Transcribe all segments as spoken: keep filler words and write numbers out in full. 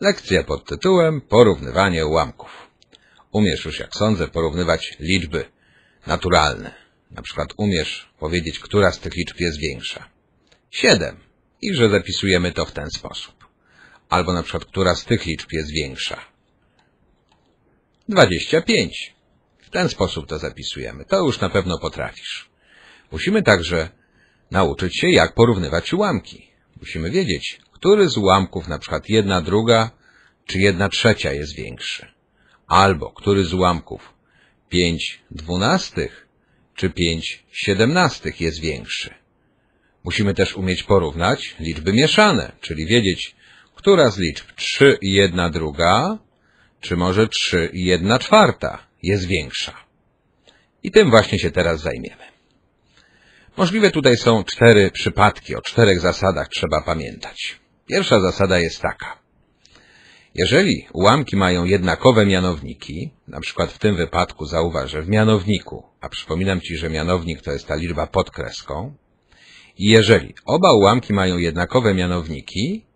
Lekcja pod tytułem Porównywanie ułamków. Umiesz już, jak sądzę, porównywać liczby naturalne. Na przykład umiesz powiedzieć, która z tych liczb jest większa. siedem. I że zapisujemy to w ten sposób. Albo na przykład, która z tych liczb jest większa. dwadzieścia pięć. W ten sposób to zapisujemy. To już na pewno potrafisz. Musimy także nauczyć się, jak porównywać ułamki. Musimy wiedzieć, który z ułamków, na przykład jedna druga czy jedna trzecia jest większy. Albo który z ułamków pięć dwunastych czy pięć siedemnastych jest większy. Musimy też umieć porównać liczby mieszane, czyli wiedzieć, która z liczb trzy i jedna druga, czy może trzy i jedna czwarta jest większa. I tym właśnie się teraz zajmiemy. Możliwe tutaj są cztery przypadki, o czterech zasadach trzeba pamiętać. Pierwsza zasada jest taka. Jeżeli ułamki mają jednakowe mianowniki, na przykład w tym wypadku zauważę w mianowniku, a przypominam Ci, że mianownik to jest ta liczba pod kreską, i jeżeli oba ułamki mają jednakowe mianowniki,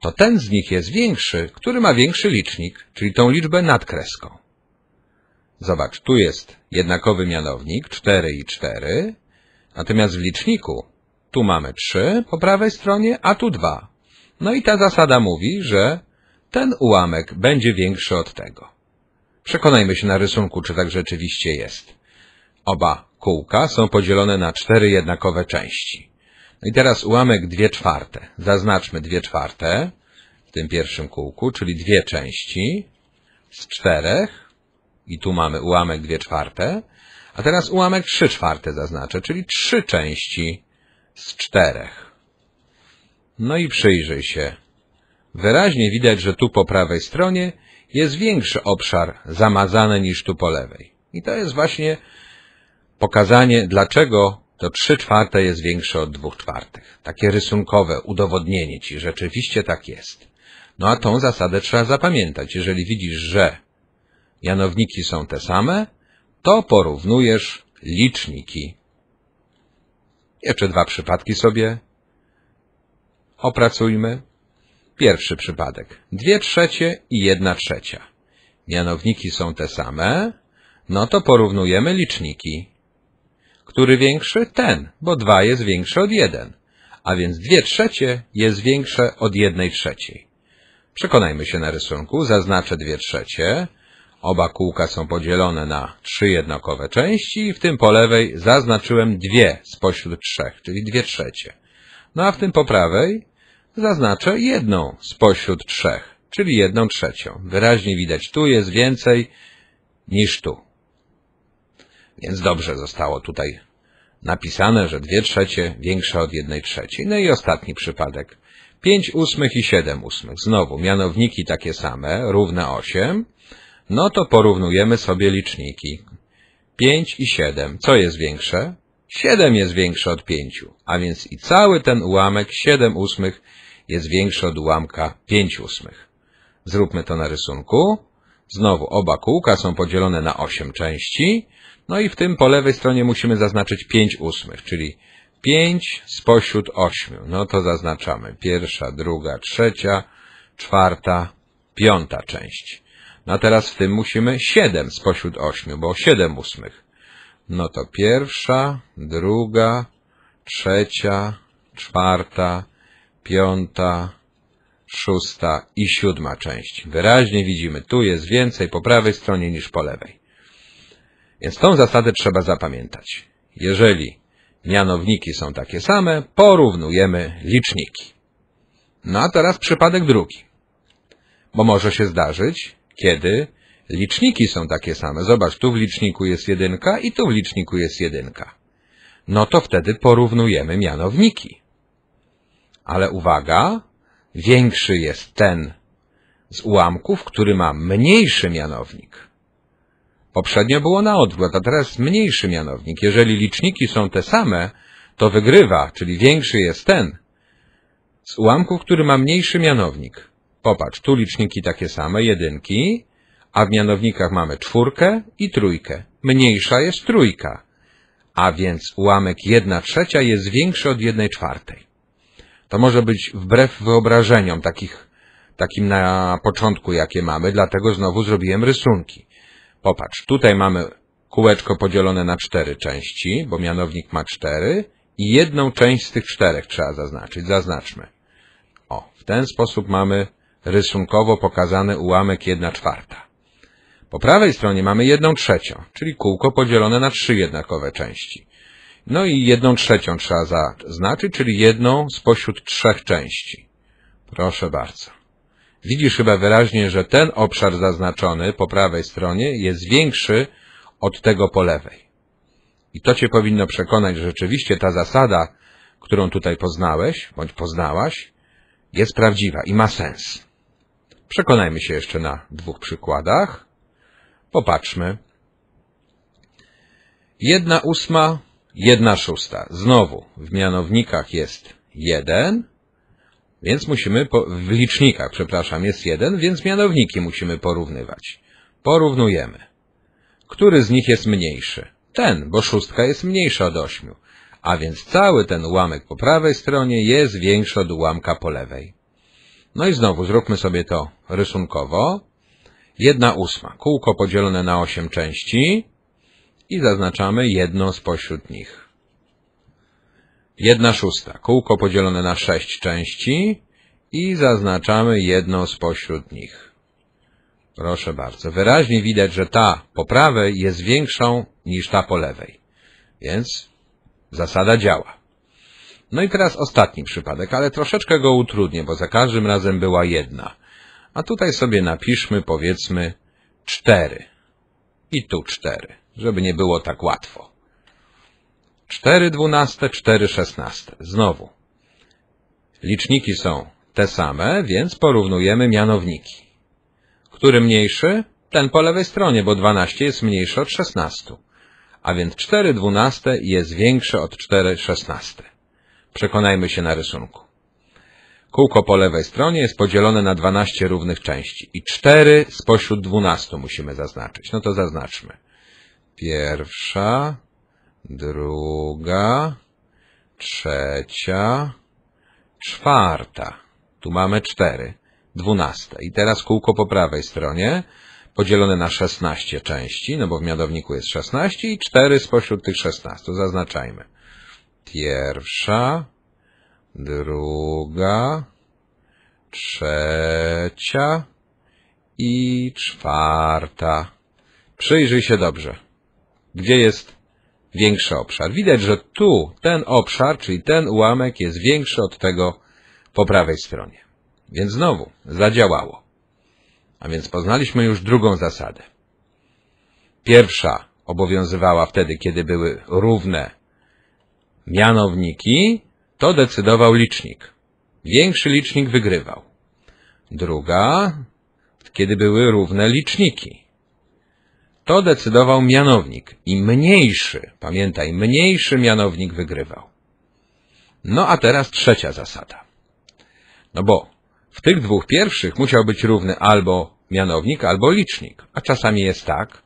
to ten z nich jest większy, który ma większy licznik, czyli tą liczbę nad kreską. Zobacz, tu jest jednakowy mianownik, cztery i cztery, natomiast w liczniku tu mamy trzy po prawej stronie, a tu dwa. No i ta zasada mówi, że ten ułamek będzie większy od tego. Przekonajmy się na rysunku, czy tak rzeczywiście jest. Oba kółka są podzielone na cztery jednakowe części. No i teraz ułamek dwie czwarte. Zaznaczmy dwie czwarte w tym pierwszym kółku, czyli dwie części z czterech. I tu mamy ułamek dwie czwarte. A teraz ułamek trzy czwarte zaznaczę, czyli trzy części z czterech. No i przyjrzyj się. Wyraźnie widać, że tu po prawej stronie jest większy obszar zamazany niż tu po lewej. I to jest właśnie pokazanie, dlaczego to trzy czwarte jest większe od dwóch czwartych. Takie rysunkowe udowodnienie Ci, rzeczywiście tak jest. No a tą zasadę trzeba zapamiętać. Jeżeli widzisz, że mianowniki są te same, to porównujesz liczniki. Jeszcze dwa przypadki sobie opracujmy. Pierwszy przypadek. Dwie trzecie i jedna trzecia. Mianowniki są te same. No to porównujemy liczniki. Który większy? Ten, bo dwa jest większe od jeden. A więc dwie trzecie jest większe od jednej trzeciej. Przekonajmy się na rysunku. Zaznaczę dwie trzecie. Oba kółka są podzielone na trzy jednakowe części i w tym po lewej zaznaczyłem dwie spośród trzech, czyli dwie trzecie. No a w tym po prawej zaznaczę jedną spośród trzech, czyli jedną trzecią. Wyraźnie widać, tu jest więcej niż tu. Więc dobrze zostało tutaj napisane, że dwie trzecie większe od jednej trzeciej. No i ostatni przypadek. pięć ósmych i siedem ósmych. Znowu mianowniki takie same, równe osiem. No to porównujemy sobie liczniki. pięć i siedem. Co jest większe? siedem jest większe od pięć, a więc i cały ten ułamek siedem ósmych jest większy od ułamka pięć ósmych. Zróbmy to na rysunku. Znowu oba kółka są podzielone na osiem części. No i w tym po lewej stronie musimy zaznaczyć pięć ósmych, czyli pięć spośród osiem. No to zaznaczamy pierwsza, druga, trzecia, czwarta, piąta część. No a teraz w tym musimy siedem spośród osiem, bo siedem ósmych. No to pierwsza, druga, trzecia, czwarta, piąta, szósta i siódma część. Wyraźnie widzimy, tu jest więcej po prawej stronie niż po lewej. Więc tą zasadę trzeba zapamiętać. Jeżeli mianowniki są takie same, porównujemy liczniki. No a teraz przypadek drugi. Bo może się zdarzyć, kiedy liczniki są takie same. Zobacz, tu w liczniku jest jedynka i tu w liczniku jest jedynka. No to wtedy porównujemy mianowniki. Ale uwaga, większy jest ten z ułamków, który ma mniejszy mianownik. Poprzednio było na odwrót, a teraz mniejszy mianownik. Jeżeli liczniki są te same, to wygrywa, czyli większy jest ten z ułamków, który ma mniejszy mianownik. Popatrz, tu liczniki takie same, jedynki, a w mianownikach mamy czwórkę i trójkę. Mniejsza jest trójka, a więc ułamek jedna trzecia jest większy od jednej czwartej. To może być wbrew wyobrażeniom takich takim na początku, jakie mamy, dlatego znowu zrobiłem rysunki. Popatrz, tutaj mamy kółeczko podzielone na cztery części, bo mianownik ma cztery i jedną część z tych czterech trzeba zaznaczyć. Zaznaczmy. O, w ten sposób mamy rysunkowo pokazany ułamek jedna czwarta. Po prawej stronie mamy jedną trzecią, czyli kółko podzielone na trzy jednakowe części. No i jedną trzecią trzeba zaznaczyć, czyli jedną spośród trzech części. Proszę bardzo. Widzisz chyba wyraźnie, że ten obszar zaznaczony po prawej stronie jest większy od tego po lewej. I to Cię powinno przekonać, że rzeczywiście ta zasada, którą tutaj poznałeś, bądź poznałaś, jest prawdziwa i ma sens. Przekonajmy się jeszcze na dwóch przykładach. Popatrzmy. Jedna ósma, jedna szósta. Znowu w mianownikach jest jeden, więc musimy, po, w licznikach, przepraszam, jest jeden, więc mianowniki musimy porównywać. Porównujemy. Który z nich jest mniejszy? Ten, bo szóstka jest mniejsza od ośmiu, a więc cały ten ułamek po prawej stronie jest większy od ułamka po lewej. No i znowu zróbmy sobie to rysunkowo. Jedna ósma, kółko podzielone na osiem części i zaznaczamy jedną spośród nich. Jedna szósta, kółko podzielone na sześć części i zaznaczamy jedną spośród nich. Proszę bardzo, wyraźnie widać, że ta po prawej jest większą niż ta po lewej, więc zasada działa. No i teraz ostatni przypadek, ale troszeczkę go utrudnię, bo za każdym razem była jedna. A tutaj sobie napiszmy, powiedzmy, cztery. I tu cztery, żeby nie było tak łatwo. cztery dwunaste, cztery szesnaste. Znowu. Liczniki są te same, więc porównujemy mianowniki. Który mniejszy? Ten po lewej stronie, bo dwanaście jest mniejszy od szesnastu. A więc cztery dwunaste jest większe od cztery szesnaste. Przekonajmy się na rysunku. Kółko po lewej stronie jest podzielone na dwanaście równych części i cztery spośród dwunastu musimy zaznaczyć. No to zaznaczmy. Pierwsza, druga, trzecia, czwarta. Tu mamy cztery, dwunaste. I teraz kółko po prawej stronie podzielone na szesnaście części, no bo w mianowniku jest szesnaście i cztery spośród tych szesnastu. Zaznaczajmy. Pierwsza, druga, trzecia i czwarta. Przyjrzyj się dobrze, gdzie jest większy obszar. Widać, że tu ten obszar, czyli ten ułamek jest większy od tego po prawej stronie. Więc znowu zadziałało. A więc poznaliśmy już drugą zasadę. Pierwsza obowiązywała wtedy, kiedy były równe mianowniki. To decydował licznik. Większy licznik wygrywał. Druga, kiedy były równe liczniki. To decydował mianownik. I mniejszy, pamiętaj, mniejszy mianownik wygrywał. No a teraz trzecia zasada. No bo w tych dwóch pierwszych musiał być równy albo mianownik, albo licznik. A czasami jest tak,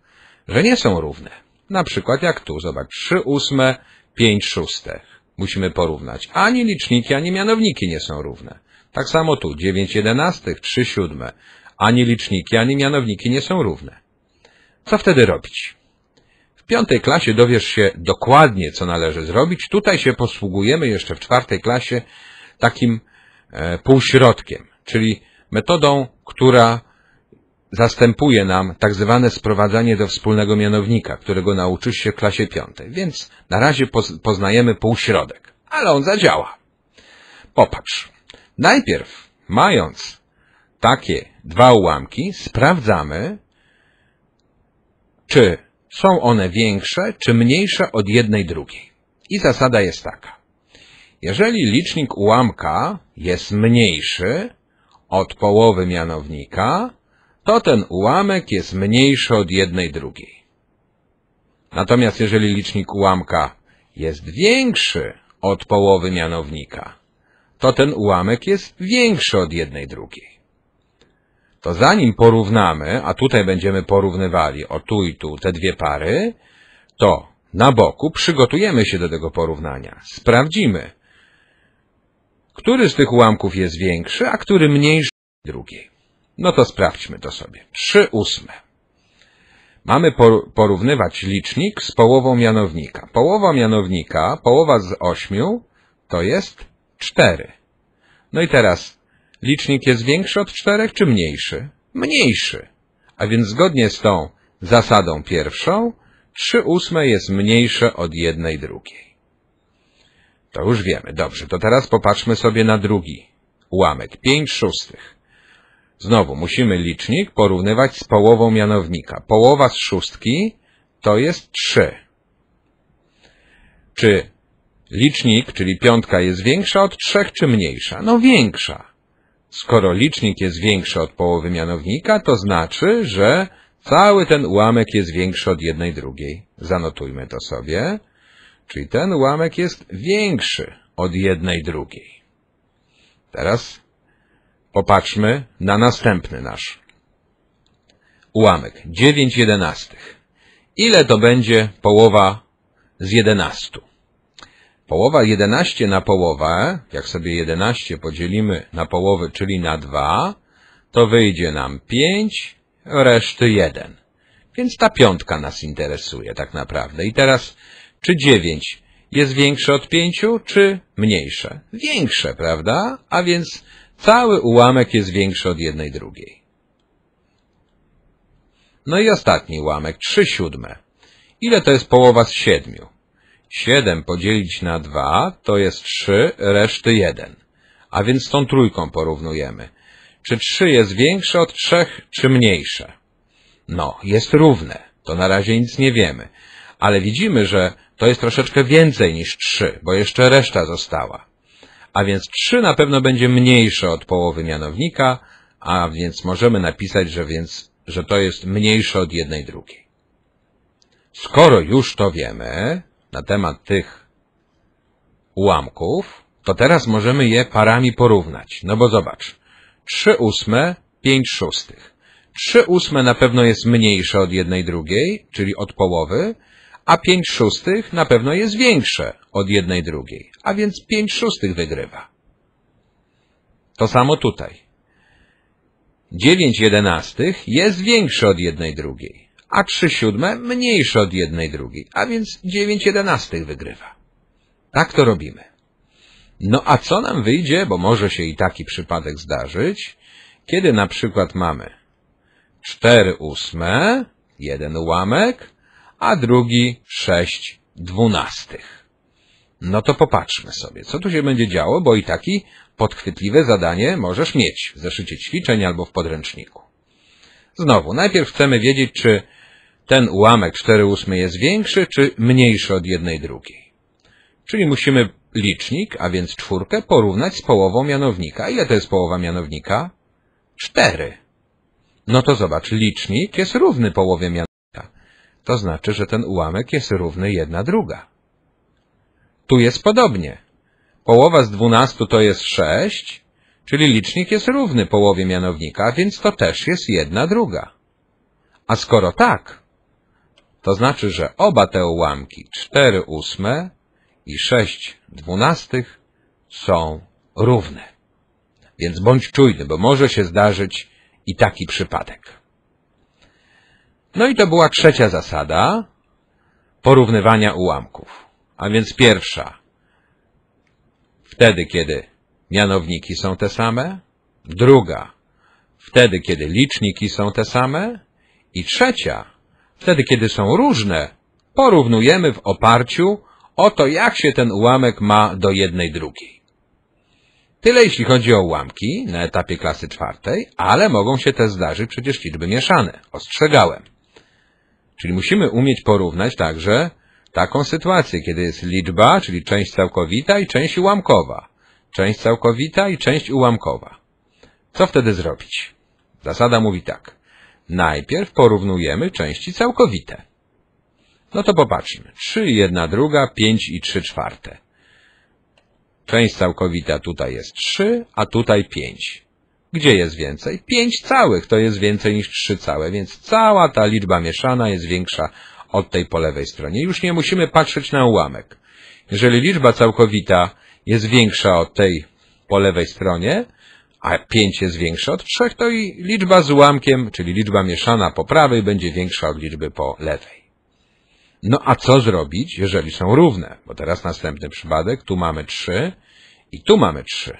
że nie są równe. Na przykład jak tu, zobacz, trzy ósme, pięć szóstych. Musimy porównać. Ani liczniki, ani mianowniki nie są równe. Tak samo tu, dziewięć jedenastych, trzy siódme. Ani liczniki, ani mianowniki nie są równe. Co wtedy robić? W piątej klasie dowiesz się dokładnie, co należy zrobić. Tutaj się posługujemy jeszcze w czwartej klasie takim e, półśrodkiem, czyli metodą, która zastępuje nam tak zwane sprowadzanie do wspólnego mianownika, którego nauczysz się w klasie piątej. Więc na razie poznajemy półśrodek, ale on zadziała. Popatrz. Najpierw, mając takie dwa ułamki, sprawdzamy, czy są one większe, czy mniejsze od jednej drugiej. I zasada jest taka. Jeżeli licznik ułamka jest mniejszy od połowy mianownika, to ten ułamek jest mniejszy od jednej drugiej. Natomiast jeżeli licznik ułamka jest większy od połowy mianownika, to ten ułamek jest większy od jednej drugiej. To zanim porównamy, a tutaj będziemy porównywali o tu i tu te dwie pary, to na boku przygotujemy się do tego porównania. Sprawdzimy, który z tych ułamków jest większy, a który mniejszy. drugiej. No to sprawdźmy to sobie. trzy ósme. Mamy porównywać licznik z połową mianownika. Połowa mianownika, połowa z ośmiu, to jest cztery. No i teraz licznik jest większy od czterech czy mniejszy? Mniejszy. A więc zgodnie z tą zasadą pierwszą, trzy ósme jest mniejsze od jednej drugiej. To już wiemy. Dobrze, to teraz popatrzmy sobie na drugi ułamek. pięć szóstych. Znowu musimy licznik porównywać z połową mianownika. Połowa z szóstki to jest trzy. Czy licznik, czyli piątka, jest większa od trzech czy mniejsza? No większa. Skoro licznik jest większy od połowy mianownika, to znaczy, że cały ten ułamek jest większy od jednej drugiej. Zanotujmy to sobie. Czyli ten ułamek jest większy od jednej drugiej. Teraz popatrzmy na następny nasz ułamek. dziewięć jedenastych. Ile to będzie połowa z jedenastu? Połowa jedenaście na połowę, jak sobie jedenaście podzielimy na połowę, czyli na dwa, to wyjdzie nam pięć, reszty jeden. Więc ta piątka nas interesuje tak naprawdę. I teraz, czy dziewięć jest większe od pięciu, czy mniejsze? Większe, prawda? A więc cały ułamek jest większy od jednej drugiej. No i ostatni ułamek, trzy siódme. Ile to jest połowa z siedmiu? siedem podzielić na dwa to jest trzy, reszty jeden. A więc z tą trójką porównujemy. Czy trzy jest większe od trzech, czy mniejsze? No, jest równe. To na razie nic nie wiemy. Ale widzimy, że to jest troszeczkę więcej niż trzy, bo jeszcze reszta została. A więc trzy na pewno będzie mniejsze od połowy mianownika, a więc możemy napisać, że, więc, że to jest mniejsze od jednej drugiej. Skoro już to wiemy na temat tych ułamków, to teraz możemy je parami porównać. No bo zobacz, trzy ósme, pięć szóstych. trzy ósme na pewno jest mniejsze od jednej drugiej, czyli od połowy, a pięć szóstych na pewno jest większe od jednej drugiej, a więc pięć szóstych wygrywa. To samo tutaj. dziewięć jedenastych jest większe od jednej drugiej, a trzy siódme mniejsze od jednej drugiej, a więc dziewięć jedenastych wygrywa. Tak to robimy. No a co nam wyjdzie, bo może się i taki przypadek zdarzyć, kiedy na przykład mamy cztery ósme, jeden ułamek, a drugi sześć dwunastych. No to popatrzmy sobie, co tu się będzie działo, bo i takie podchwytliwe zadanie możesz mieć w zeszycie ćwiczeń albo w podręczniku. Znowu, najpierw chcemy wiedzieć, czy ten ułamek cztery ósme jest większy, czy mniejszy od jednej drugiej. Czyli musimy licznik, a więc czwórkę, porównać z połową mianownika. Ile to jest połowa mianownika? cztery. No to zobacz, licznik jest równy połowie mianownika. To znaczy, że ten ułamek jest równy jedna druga. Tu jest podobnie. Połowa z dwunastu to jest sześć, czyli licznik jest równy połowie mianownika, więc to też jest jedna druga. A skoro tak, to znaczy, że oba te ułamki, cztery ósme i sześć dwunastych, są równe. Więc bądź czujny, bo może się zdarzyć i taki przypadek. No i to była trzecia zasada porównywania ułamków. A więc pierwsza, wtedy, kiedy mianowniki są te same. Druga, wtedy, kiedy liczniki są te same. I trzecia, wtedy, kiedy są różne, porównujemy w oparciu o to, jak się ten ułamek ma do jednej drugiej. Tyle, jeśli chodzi o ułamki na etapie klasy czwartej, ale mogą się też zdarzyć przecież liczby mieszane. Ostrzegałem. Czyli musimy umieć porównać także taką sytuację, kiedy jest liczba, czyli część całkowita i część ułamkowa. Część całkowita i część ułamkowa. Co wtedy zrobić? Zasada mówi tak. Najpierw porównujemy części całkowite. No to popatrzmy. trzy i jedna druga, pięć i trzy czwarte. Część całkowita tutaj jest trzy, a tutaj pięć. Gdzie jest więcej? pięć całych to jest więcej niż trzy całe, więc cała ta liczba mieszana jest większa od tej po lewej stronie. Już nie musimy patrzeć na ułamek. Jeżeli liczba całkowita jest większa od tej po lewej stronie, a pięć jest większe od trzech, to i liczba z ułamkiem, czyli liczba mieszana po prawej, będzie większa od liczby po lewej. No a co zrobić, jeżeli są równe? Bo teraz następny przypadek, tu mamy trzy i tu mamy trzy.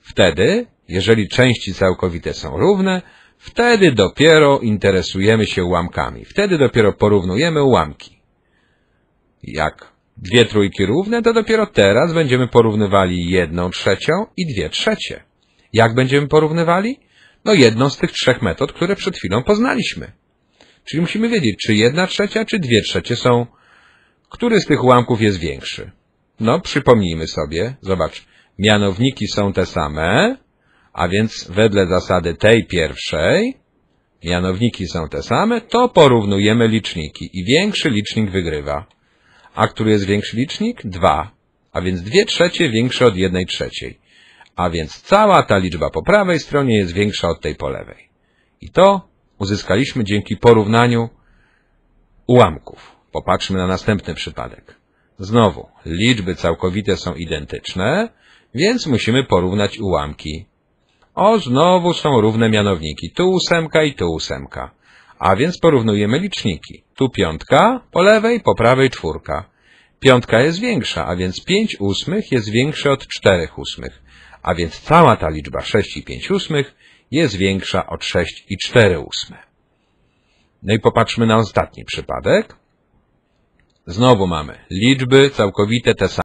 Wtedy, jeżeli części całkowite są równe, wtedy dopiero interesujemy się ułamkami. Wtedy dopiero porównujemy ułamki. Jak dwie trójki równe, to dopiero teraz będziemy porównywali jedną trzecią i dwie trzecie. Jak będziemy porównywali? No jedną z tych trzech metod, które przed chwilą poznaliśmy. Czyli musimy wiedzieć, czy jedna trzecia, czy dwie trzecie są, który z tych ułamków jest większy. No, przypomnijmy sobie, zobacz, mianowniki są te same, a więc wedle zasady tej pierwszej, mianowniki są te same, to porównujemy liczniki i większy licznik wygrywa. A który jest większy licznik? dwa, a więc dwie trzecie większe od jednej trzeciej. A więc cała ta liczba po prawej stronie jest większa od tej po lewej. I to uzyskaliśmy dzięki porównaniu ułamków. Popatrzmy na następny przypadek. Znowu, liczby całkowite są identyczne, więc musimy porównać ułamki. O, znowu są równe mianowniki. Tu ósemka i tu ósemka. A więc porównujemy liczniki. Tu piątka, po lewej, po prawej czwórka. Piątka jest większa, a więc pięć ósmych jest większe od czterech ósmych. A więc cała ta liczba sześć i pięć ósmych jest większa od sześć i cztery ósme. No i popatrzmy na ostatni przypadek. Znowu mamy liczby całkowite te same.